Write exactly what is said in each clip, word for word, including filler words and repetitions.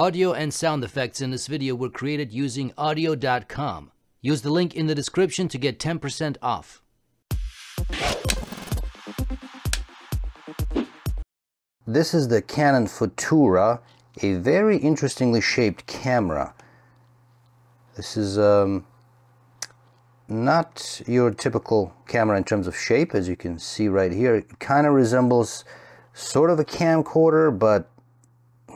Audio and sound effects in this video were created using audio dot com. Use the link in the description to get ten percent off. This is the Canon Photura, a very interestingly shaped camera. This is um, not your typical camera in terms of shape, as you can see right here. It kind of resembles sort of a camcorder, but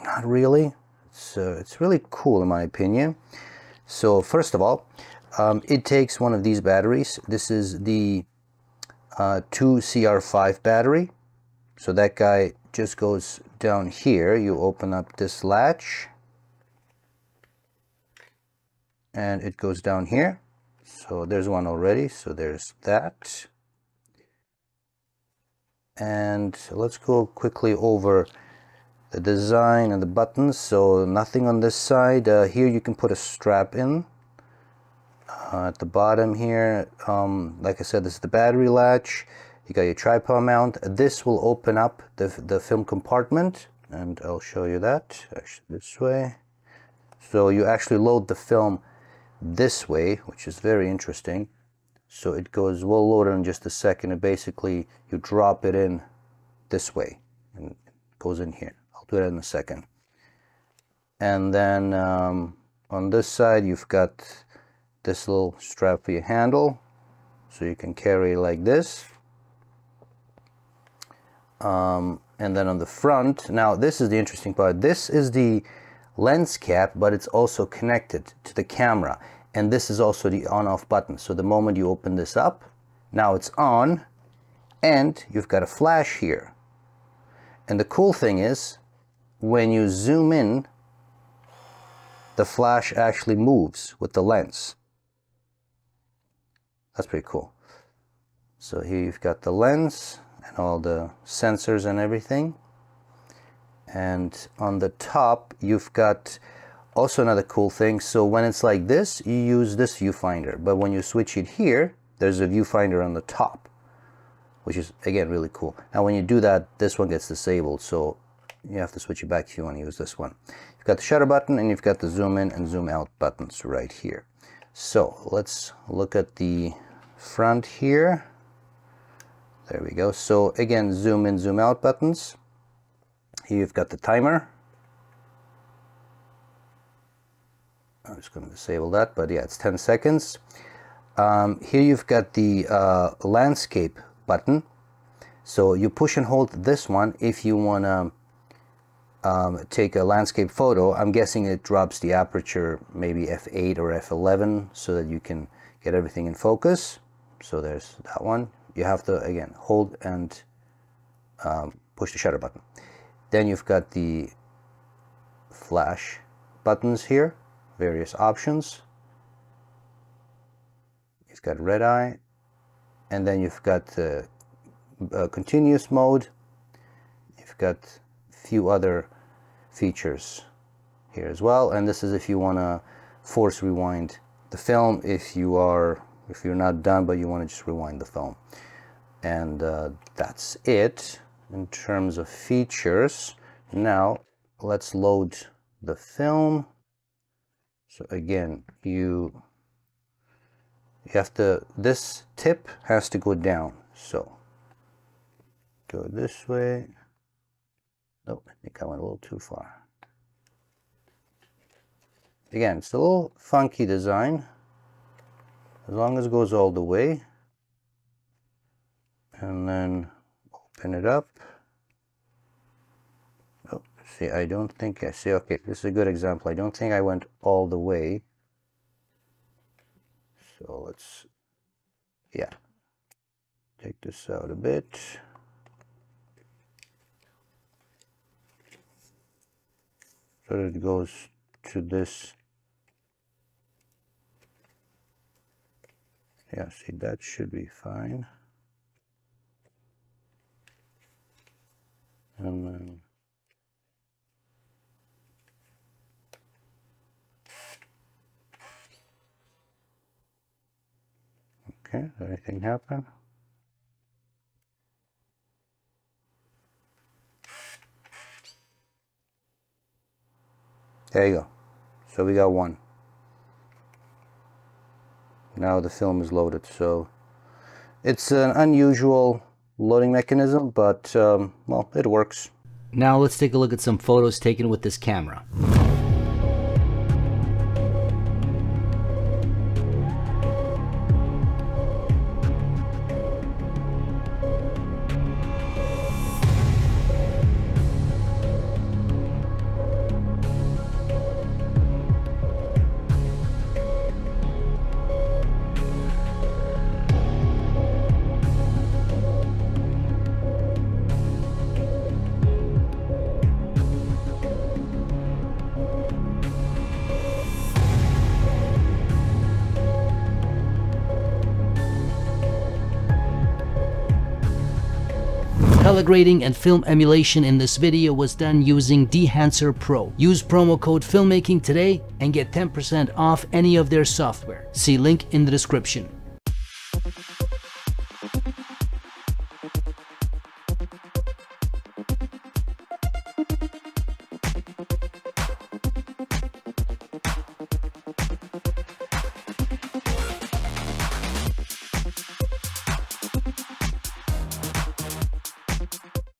not really. So it's really cool in my opinion. So first of all, um, it takes one of these batteries. This is the uh, two C R five battery. So that guy just goes down here. You open up this latch and it goes down here. So there's one already. So there's that. And let's go quickly over the design and the buttons. So nothing on this side. Uh, here you can put a strap in. Uh, at the bottom here, um, like I said, this is the battery latch. You got your tripod mount. This will open up the, the film compartment, and I'll show you that actually this way. So you actually load the film this way, which is very interesting. So it goes, we'll load it in just a second, and basically you drop it in this way and it goes in here. I'll do it in a second. And then um, on this side, you've got this little strap for your handle, so you can carry like this. Um, and then on the front, now this is the interesting part. This is the lens cap, but it's also connected to the camera, and this is also the on-off button. So the moment you open this up, now it's on, and you've got a flash here. And the cool thing is, when you zoom in, the flash actually moves with the lens. That's pretty cool. So here you've got the lens and all the sensors and everything. And on the top, you've got also another cool thing. So when it's like this, you use this viewfinder, but when you switch it here, there's a viewfinder on the top, which is again really cool. Now when you do that, this one gets disabled, so you have to switch it back if you want to use this one. You've got the shutter button, and you've got the zoom in and zoom out buttons right here. So let's look at the front here. There we go. So again, zoom in, zoom out buttons. Here you've got the timer. I'm just going to disable that, but yeah, it's ten seconds. Um, here you've got the uh, landscape button. So you push and hold this one if you want to um, take a landscape photo. I'm guessing it drops the aperture maybe F eight or F eleven so that you can get everything in focus. So there's that one. You have to, again, hold and um, push the shutter button. Then you've got the flash buttons here, various options. You've got red eye, and then you've got the uh, uh, continuous mode. You've got a few other features here as well. And this is if you want to force rewind the film, if you are if you're not done but you want to just rewind the film. And uh, that's it in terms of features. Now let's load the film. So again, you you have to, this tip has to go down, so go this way. Oh, I think I went a little too far. Again, it's a little funky design. As long as it goes all the way, and then open it up. Oh, see, I don't think I see. Okay, this is a good example. I don't think I went all the way. So let's, yeah, take this out a bit. So that it goes to this. Yeah, see, that should be fine. And then okay, did anything happen? There you go. So we got one. Now the film is loaded. So it's an unusual loading mechanism, but um, well, it works. Now let's take a look at some photos taken with this camera. Color grading and film emulation in this video was done using Dehancer Pro. Use promo code filmmaking today and get ten percent off any of their software. See link in the description.